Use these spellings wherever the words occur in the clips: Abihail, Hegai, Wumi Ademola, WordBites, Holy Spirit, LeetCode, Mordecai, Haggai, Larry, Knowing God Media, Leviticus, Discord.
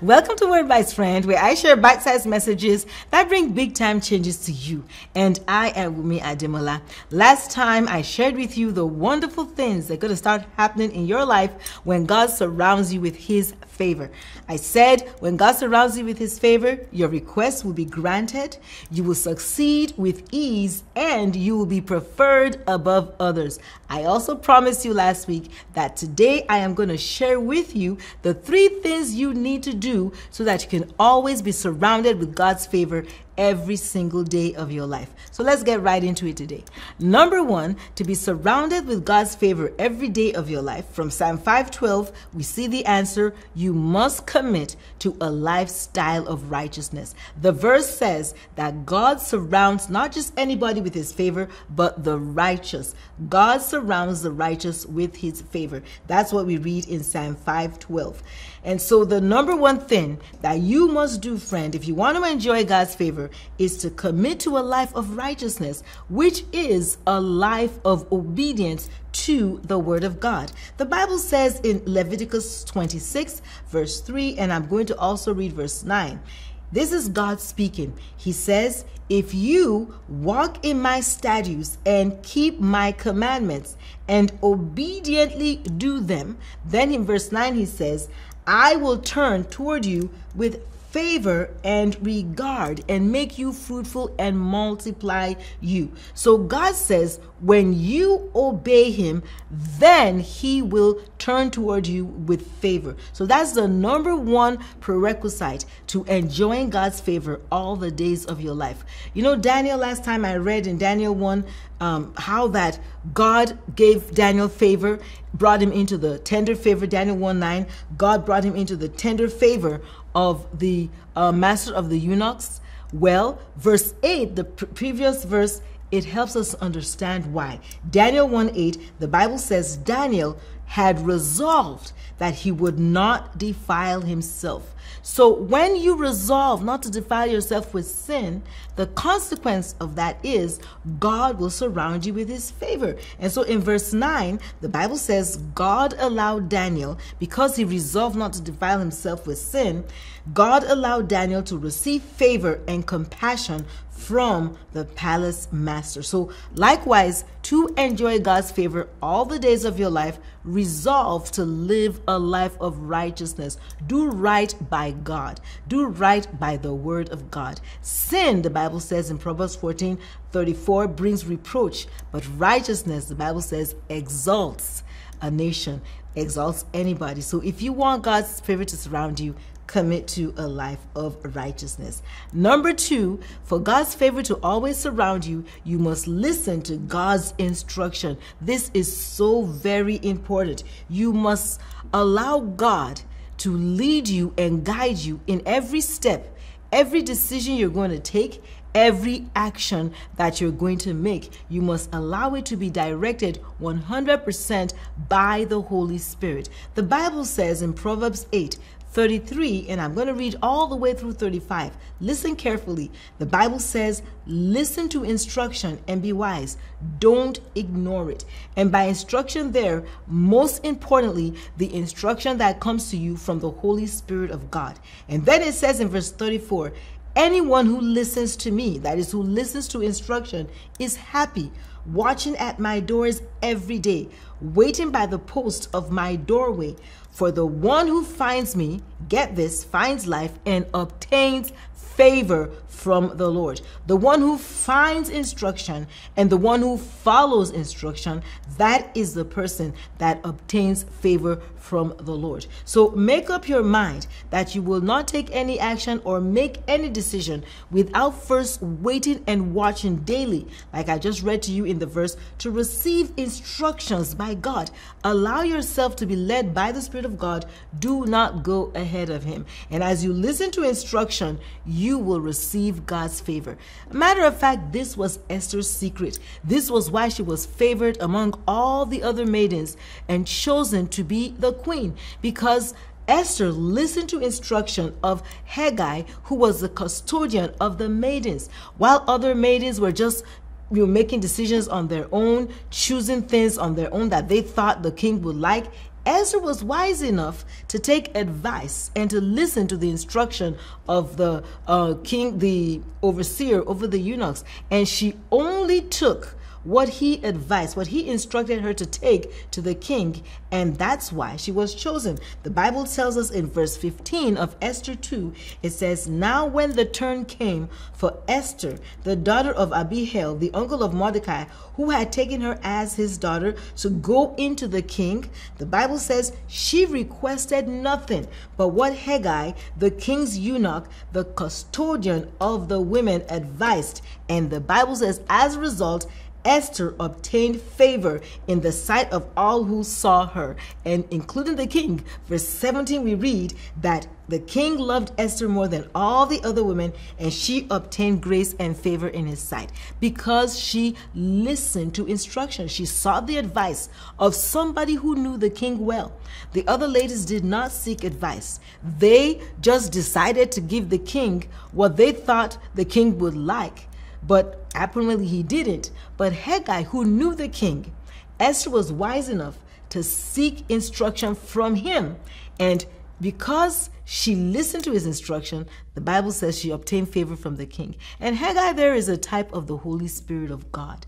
Welcome to WordBites, friend, where I share bite-sized messages that bring big-time changes to you. And I am Wumi Ademola. Last time, I shared with you the wonderful things that are going to start happening in your life when God surrounds you with His favor. I said, when God surrounds you with His favor, your requests will be granted, you will succeed with ease, and you will be preferred above others. I also promised you last week that today I am going to share with you the three things you need to do so that you can always be surrounded with God's favor every single day of your life. So let's get right into it today. Number one, to be surrounded with God's favor every day of your life. From Psalm 5:12, we see the answer. You must commit to a lifestyle of righteousness. The verse says that God surrounds not just anybody with His favor, but the righteous. God surrounds the righteous with His favor. That's what we read in Psalm 5:12. And so the number one thing that you must do, friend, if you want to enjoy God's favor, is to commit to a life of righteousness, which is a life of obedience to the Word of God. The Bible says in Leviticus 26, verse 3, and I'm going to also read verse 9. This is God speaking. He says, "If you walk in my statutes and keep my commandments and obediently do them," then in verse 9 he says, "I will turn toward you with favor and regard and make you fruitful and multiply you." So God says, when you obey Him, then He will turn toward you with favor. So that's the number one prerequisite to enjoying God's favor all the days of your life. You know, Daniel, last time I read in Daniel 1, how that God gave Daniel favor, brought him into the tender favor, Daniel 1:9, God brought him into the tender favor of the master of the eunuchs. Well, verse 8, the previous verse, it helps us understand why. Daniel 1:8, the Bible says Daniel had resolved that he would not defile himself. So when you resolve not to defile yourself with sin, the consequence of that is God will surround you with His favor. And so in verse 9, the Bible says God allowed Daniel, because he resolved not to defile himself with sin, God allowed Daniel to receive favor and compassion from the palace master. So likewise, to enjoy God's favor all the days of your life, resolve to live a life of righteousness. Do right by God. Do right by the Word of God. Sin, the Bible says in Proverbs 14:34, brings reproach, but righteousness, the Bible says, exalts a nation, exalts anybody. So if you want God's favor to surround you, commit to a life of righteousness. Number two, for God's favor to always surround you, you must listen to God's instruction. This is so very important. You must allow God to lead you and guide you in every step, every decision you're going to take, every action that you're going to make. You must allow it to be directed 100% by the Holy Spirit. The Bible says in Proverbs 8:33, and I'm going to read all the way through 35. Listen carefully. The Bible says, "Listen to instruction and be wise. Don't ignore it." And by instruction there, most importantly, the instruction that comes to you from the Holy Spirit of God. And then it says in verse 34, "Anyone who listens to me," that is, who listens to instruction, "is happy, watching at my doors every day, waiting by the post of my doorway. For the one who finds me," get this, "finds life and obtains favor from the Lord." The one who finds instruction and the one who follows instruction, that is the person that obtains favor from the Lord. So make up your mind that you will not take any action or make any decision without first waiting and watching daily, like I just read to you in the verse, to receive instructions by God. Allow yourself to be led by the Spirit of God. Do not go ahead of Him. And as you listen to instruction, you will receive God's favor. Matter of fact, this was Esther's secret. This was why she was favored among all the other maidens and chosen to be the queen, because Esther listened to instruction of Haggai, who was the custodian of the maidens, while other maidens were just making decisions on their own, choosing things on their own that they thought the king would like. Ezra was wise enough to take advice and to listen to the instruction of the king, the overseer over the eunuchs, and she only took what he advised, what he instructed her to take to the king, and that's why she was chosen. The Bible tells us in verse 15 of Esther 2, it says, "Now when the turn came for Esther, the daughter of Abihail, the uncle of Mordecai, who had taken her as his daughter, to go into the king," the Bible says she requested nothing but what Hegai, the king's eunuch, the custodian of the women, advised, and the Bible says as a result, Esther obtained favor in the sight of all who saw her, and including the king. Verse 17, we read that the king loved Esther more than all the other women, and she obtained grace and favor in his sight because she listened to instruction. She sought the advice of somebody who knew the king well. The other ladies did not seek advice. They just decided to give the king what they thought the king would like. But apparently he didn't. But Hegai, who knew the king, Esther was wise enough to seek instruction from him. And because she listened to his instruction, the Bible says she obtained favor from the king. And Hegai there is a type of the Holy Spirit of God.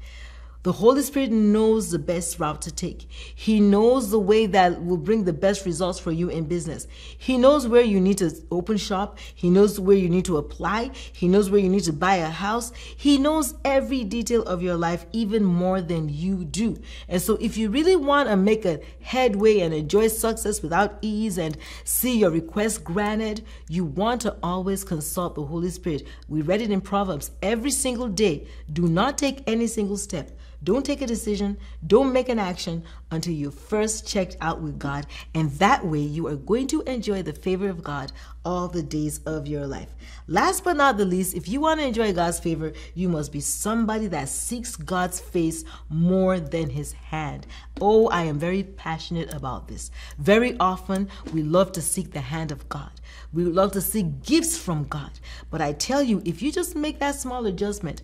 The Holy Spirit knows the best route to take. He knows the way that will bring the best results for you in business. He knows where you need to open shop. He knows where you need to apply. He knows where you need to buy a house. He knows every detail of your life, even more than you do. And so if you really want to make a headway and enjoy success without ease and see your request granted, you want to always consult the Holy Spirit. We read it in Proverbs every single day. Do not take any single step. Don't take a decision, don't make an action until you first checked out with God, and that way you are going to enjoy the favor of God all the days of your life. Last but not the least, if you want to enjoy God's favor, you must be somebody that seeks God's face more than his hand. Oh, I am very passionate about this. Very often, we love to seek the hand of God. We love to seek gifts from God. But I tell you, if you just make that small adjustment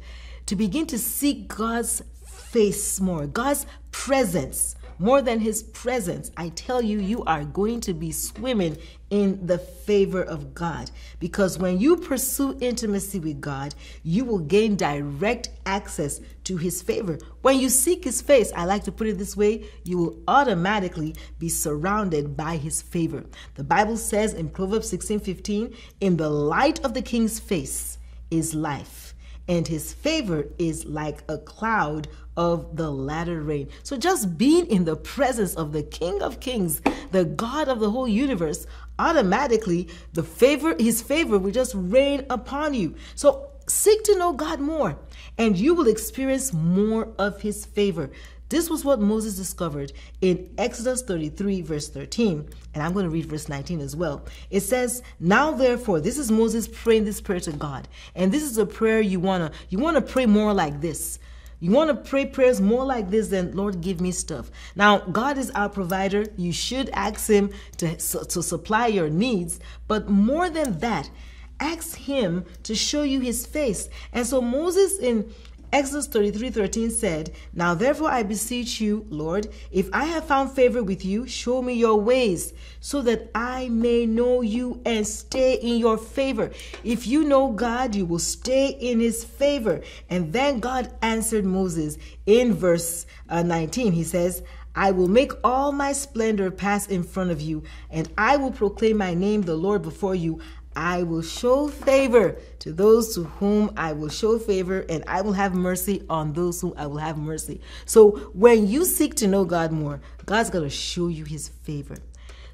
to begin to seek God's face more, God's presence more than his presence, I tell you, you are going to be swimming in the favor of God. Because when you pursue intimacy with God, you will gain direct access to his favor. When you seek his face, I like to put it this way, you will automatically be surrounded by his favor. The Bible says in Proverbs 16:15, "In the light of the king's face is life, and his favor is like a cloud of the latter rain." So just being in the presence of the King of Kings, the God of the whole universe, automatically the favor, his favor will just rain upon you. So seek to know God more, and you will experience more of his favor. This was what Moses discovered in Exodus 33, verse 13. And I'm going to read verse 19 as well. It says, "Now therefore," this is Moses praying this prayer to God. And this is a prayer you want to pray more like this. You want to pray prayers more like this than, "Lord, give me stuff." Now, God is our provider. You should ask him to supply your needs. But more than that, ask him to show you his face. And so Moses in Exodus 33:13 said, "Now therefore I beseech you, Lord, if I have found favor with you, show me your ways so that I may know you and stay in your favor." If you know God, you will stay in his favor. And then God answered Moses in verse 19. He says, "I will make all my splendor pass in front of you, and I will proclaim my name, the Lord, before you. I will show favor to those to whom I will show favor, and I will have mercy on those whom I will have mercy." So when you seek to know God more, God's going to show you his favor.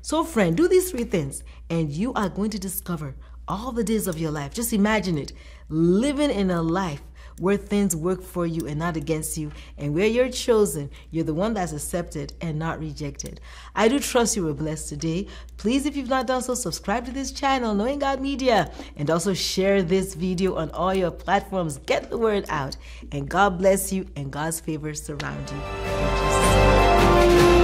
So friend, do these three things, and you are going to discover all the days of your life. Just imagine it, living in a life where things work for you and not against you, and where you're chosen, you're the one that's accepted and not rejected. I do trust you were blessed today. Please, if you've not done so, subscribe to this channel, Knowing God Media, and also share this video on all your platforms. Get the word out, and God bless you, and God's favor surround you.